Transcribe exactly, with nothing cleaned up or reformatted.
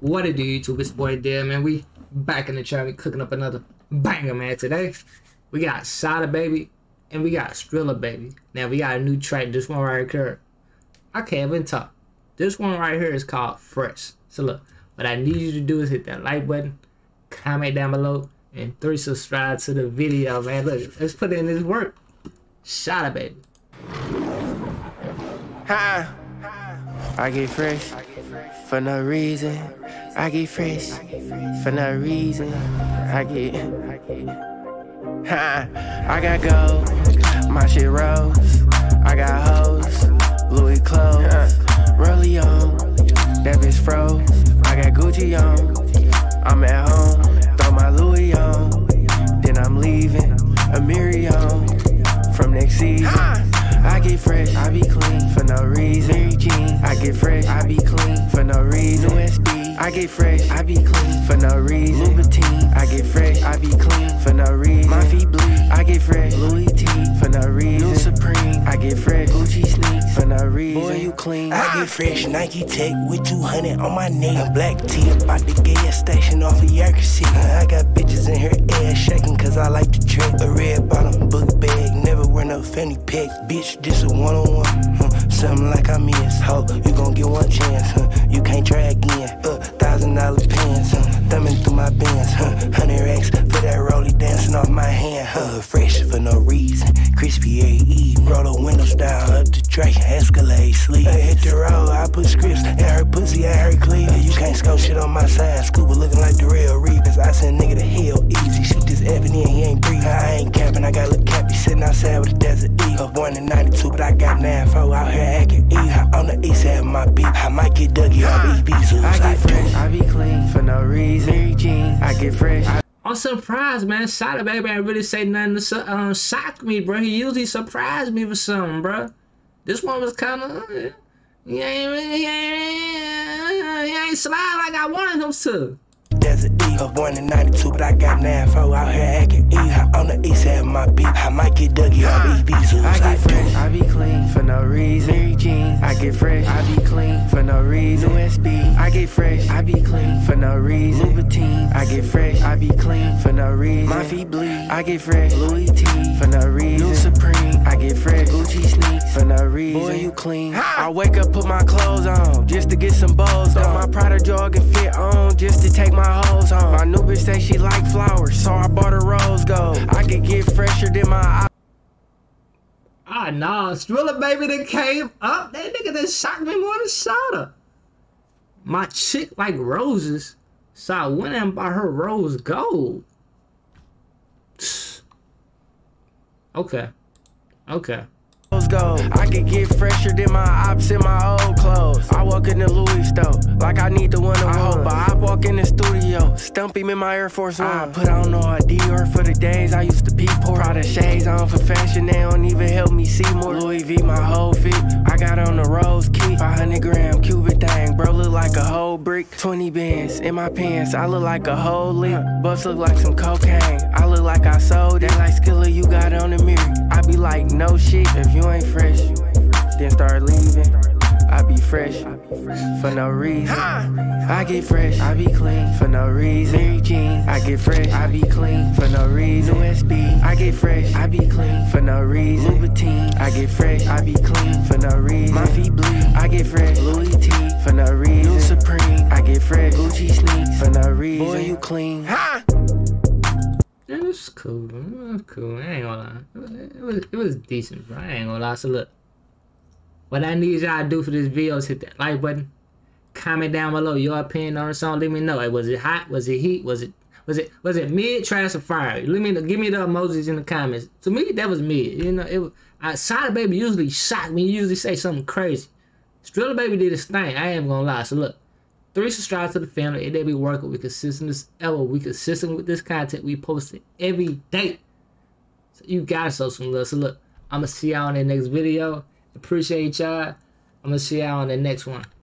What it do, YouTube? It's boy there, man. We back in the channel, cooking up another banger, man. Today we got Sada Baby and we got Skilla Baby. Now we got a new track. This one right here, I can't even talk. This one right here is called Fresh. So look, what I need you to do is hit that like button, comment down below, and three subscribe to the video, man. Look, let's put in this work. Sada Baby. Hi. I get fresh for no reason. I get fresh for no reason. I get, ha. I got gold, my shit rose. I got hoes, Louis clothes, really on. That bitch froze. I got Gucci on. I'm at home, throw my Louis on. Then I'm leaving a Miriam from next season. I get fresh, I be clean for no reason. I get fresh, I be clean for no reason. I get fresh, I be clean for no reason. I get fresh, I be clean for no reason. My feet bleed, I get fresh. Louis T for no reason. New Supreme, I get fresh. Gucci sneaks for no reason. Boy, you clean. I get fresh, Nike Tech with two hundred on my knee. And black tea about the gas station off of Yerker City. I got bitches in her ass shaking cause I like to trick. A red bottom book bag, never wear no fanny pack. Bitch, this a one-on-one, huh? Something like I miss. Ho, you gon' get one chance, huh? You can't try again. Uh, thousand dollar pins, huh? Thumbing through my bins, huh? Hundred racks for that rollie dancing off my hand, huh? Fresh for no reason, crispy A E. Roll the windows down, up the track, Escalade, sleep. I hit the road, I put scripts in her pussy and her cleave. You can't scope shit on my side, scuba looking like the real Reapers. I send nigga to hell easy, shoot this Ebony and he ain't breathing. I ain't capping, I got a little cappy sitting outside with a desert E. Up born in ninety-two, but I got nine four out here acting E. On the east side of my beat, I might get Dougie, I be Bezos. I get fresh, I be clean for no reason. I get fresh. I I'm surprised, man. Sada Baby ain't really say nothing to su um, shock me, bro. He usually surprised me with something, bro. This one was kind of... Uh, he, ain't, he, ain't, he ain't slide like I wanted him to. There's an E, up born in ninety-two, but I got nine four out here acting E. On the east side of my beat, I might get Dougie, I be Bezos. I get fresh, I be clean for no reason. I get fresh, I be clean for no reason. U S B, I get fresh, I be clean for no reason. Lubatine, I get fresh, I be clean for no reason. My feet bleed, I get fresh. Louis T for no reason. New Supreme, I get fresh. Gucci sneaks for no reason. Boy, you clean. I wake up, put my clothes on just to get some balls on. My Prada jog and fit on just to take my hoes home. My new bitch say she like flowers, so I bought a rose gold. I could get fresher than my eyes. Ah, nah, Skilla Baby that came up. That nigga that shocked me more than Sada. My chick like roses, so I went and bought her rose gold. Okay. Okay. Rose gold. I could get fresher than my ops in my old clothes. I walk in the Louis store like I need the one to hold. But I walk in the studio, stump him in my Air Force One. I put on no Dior for the days I used to be poor. Prada shades on for fashion, they don't even help me see more. Louis V, my whole fit. I got on the rose key, five hundred gram Cuban thing, bro, look like a whole brick. twenty bands in my pants, I look like a whole lip. Buffs look like some cocaine, I look like I sold it. Like Skilla, you got on the mirror. I be like, no shit, if you ain't fresh, then start leaving. I be fresh for no reason. I get fresh, I be clean for no reason. I get fresh, I be clean for no reason. U S B, I get fresh, I be clean for no reason. Louis, I get fresh, I be clean for no reason. My feet bleed, I get fresh. Louis T for no reason. New Supreme, I get fresh. Gucci sneaks for no reason. Boy, you clean. Ha! It was cool, it was cool, I ain't gonna lie. It was, it was decent, bro, I ain't gonna lie. So look, what I need y'all to do for this video is hit that like button, comment down below your opinion on the song, let me know. Hey, was it hot, was it heat, was it, was it, was it mid, trash, or fire? Let me, give me the emojis in the comments. To me, that was mid, you know, it was, uh, Sada Baby usually shocked me, usually say something crazy. Skilla Baby did his thing, I ain't gonna lie. So look. Three subscribe to the family, and they be working. We consistent as ever. We consistent with this content. We post it every day. So you gotta show some love. So look, I'ma see y'all in the next video. Appreciate y'all. I'ma see y'all in the next one.